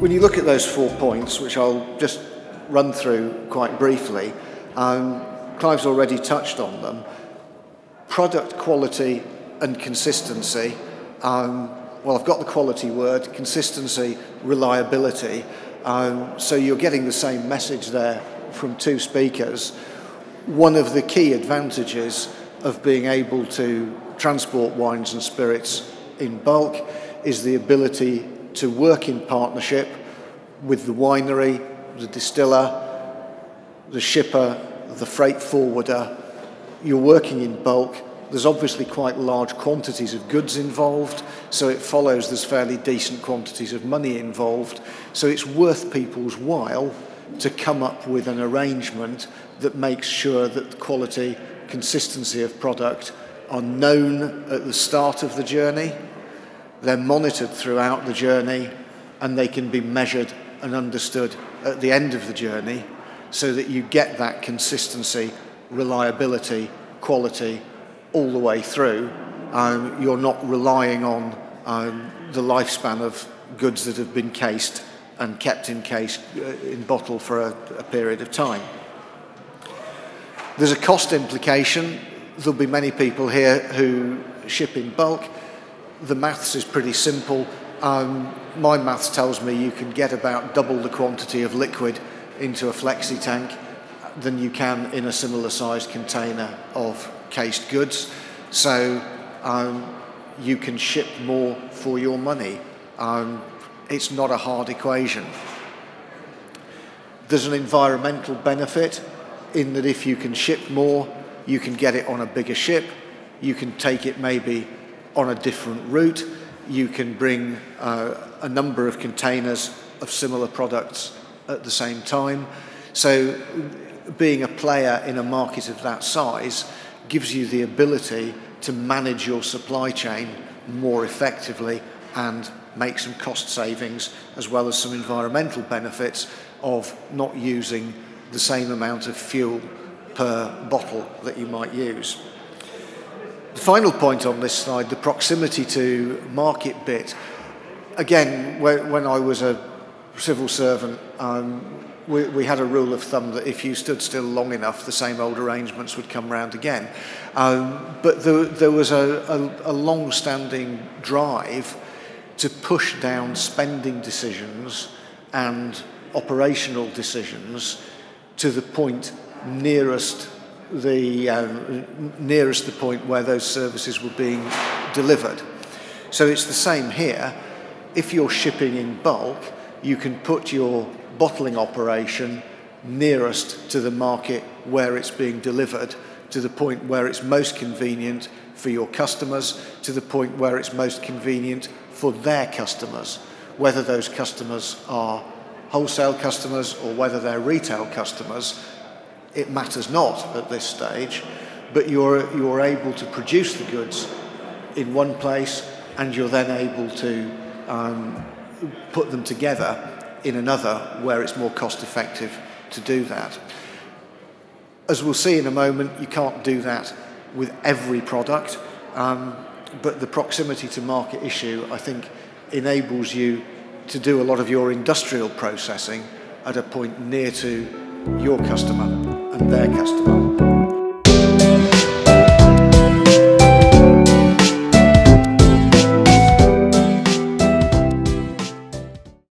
When you look at those 4 points, which I'll just run through quite briefly, Clive's already touched on them. Product quality and consistency. Well, I've got the quality word, consistency, reliability. So you're getting the same message there from two speakers. One of the key advantages of being able to transport wines and spirits in bulk is the ability to work in partnership with the winery, the distiller, the shipper, the freight forwarder. You're working in bulk. There's obviously quite large quantities of goods involved, so it follows there's fairly decent quantities of money involved. So it's worth people's while to come up with an arrangement that makes sure that the quality, consistency of product are known at the start of the journey, they're monitored throughout the journey, and they can be measured and understood at the end of the journey, so that you get that consistency, reliability, quality all the way through. You're not relying on the lifespan of goods that have been cased and kept in case, in bottle for a period of time. There's a cost implication. There'll be many people here who ship in bulk. The maths is pretty simple. My maths tells me you can get about double the quantity of liquid into a flexi tank than you can in a similar sized container of cased goods. So you can ship more for your money. It's not a hard equation. There's an environmental benefit in that if you can ship more, you can get it on a bigger ship. You can take it maybe on a different route. You can bring a number of containers of similar products at the same time. So being a player in a market of that size gives you the ability to manage your supply chain more effectively and make some cost savings, as well as some environmental benefits of not using the same amount of fuel per bottle that you might use. The final point on this slide, the proximity to market bit. Again, when I was a civil servant, we had a rule of thumb that if you stood still long enough, the same old arrangements would come round again. But there was a long-standing drive to push down spending decisions and operational decisions to the point nearest the point where those services were being delivered. So it's the same here. If you're shipping in bulk, you can put your bottling operation nearest to the market where it's being delivered, to the point where it's most convenient for your customers, to the point where it's most convenient for their customers, whether those customers are wholesale customers or whether they're retail customers. It matters not at this stage, but you're able to produce the goods in one place, and you're then able to put them together in another where it's more cost effective to do that. As we'll see in a moment, you can't do that with every product, but the proximity to market issue, I think, enables you to do a lot of your industrial processing at a point near to your customer and their customer.